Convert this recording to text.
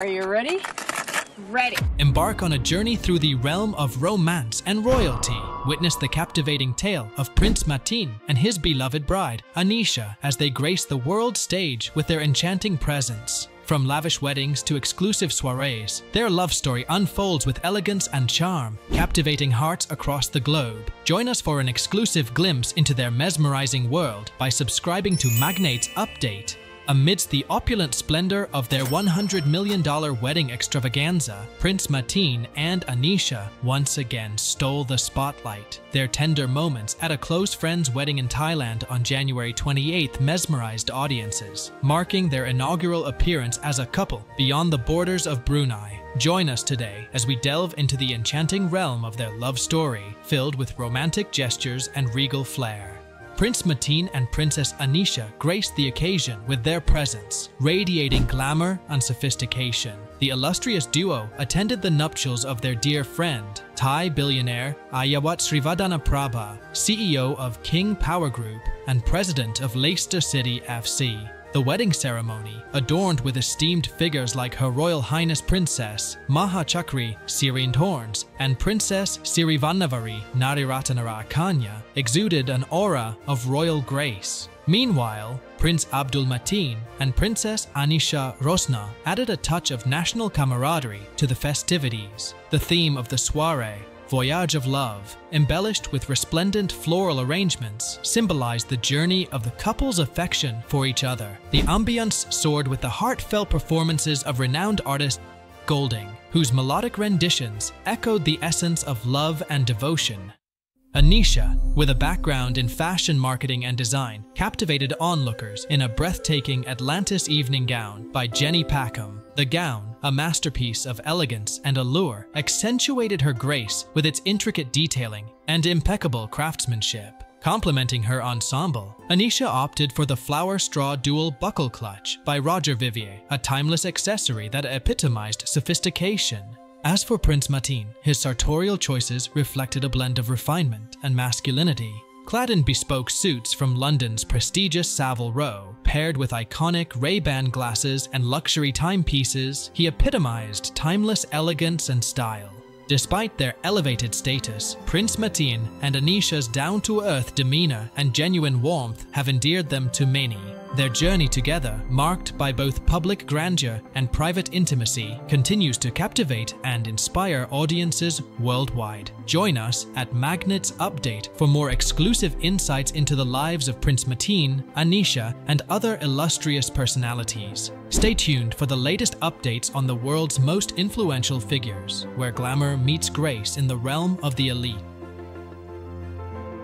Are you ready? Ready. Embark on a journey through the realm of romance and royalty. Witness the captivating tale of Prince Mateen and his beloved bride, Anisha, as they grace the world stage with their enchanting presence. From lavish weddings to exclusive soirees, their love story unfolds with elegance and charm, captivating hearts across the globe. Join us for an exclusive glimpse into their mesmerizing world by subscribing to Magnates Update. Amidst the opulent splendor of their $100 million wedding extravaganza, Prince Mateen and Anisha once again stole the spotlight. Their tender moments at a close friend's wedding in Thailand on January 28th mesmerized audiences, marking their inaugural appearance as a couple beyond the borders of Brunei. Join us today as we delve into the enchanting realm of their love story, filled with romantic gestures and regal flair. Prince Mateen and Princess Anisha graced the occasion with their presence, radiating glamour and sophistication. The illustrious duo attended the nuptials of their dear friend, Thai billionaire Aiyawatt Srivaddhanaprabha, CEO of King Power Group and president of Leicester City FC. The wedding ceremony, adorned with esteemed figures like Her Royal Highness Princess Maha Chakri Sirindhorn and Princess Sirivannavari Nariratana Rajakanya, exuded an aura of royal grace. Meanwhile, Prince Abdul Mateen and Princess Anisha Rosna added a touch of national camaraderie to the festivities. The theme of the soirée, Voyage of Love, embellished with resplendent floral arrangements, symbolized the journey of the couple's affection for each other. The ambiance soared with the heartfelt performances of renowned artist Golding, whose melodic renditions echoed the essence of love and devotion. Anisha, with a background in fashion marketing and design, captivated onlookers in a breathtaking Atlantis evening gown by Jenny Packham. The gown, a masterpiece of elegance and allure, accentuated her grace with its intricate detailing and impeccable craftsmanship. Complementing her ensemble, Anisha opted for the flower straw dual buckle clutch by Roger Vivier, a timeless accessory that epitomized sophistication. As for Prince Mateen, his sartorial choices reflected a blend of refinement and masculinity. Clad in bespoke suits from London's prestigious Savile Row, paired with iconic Ray-Ban glasses and luxury timepieces, he epitomized timeless elegance and style. Despite their elevated status, Prince Mateen and Anisha's down-to-earth demeanor and genuine warmth have endeared them to many. Their journey together, marked by both public grandeur and private intimacy, continues to captivate and inspire audiences worldwide. Join us at Magnates Update for more exclusive insights into the lives of Prince Mateen, Anisha, and other illustrious personalities. Stay tuned for the latest updates on the world's most influential figures, where glamour meets grace in the realm of the elite.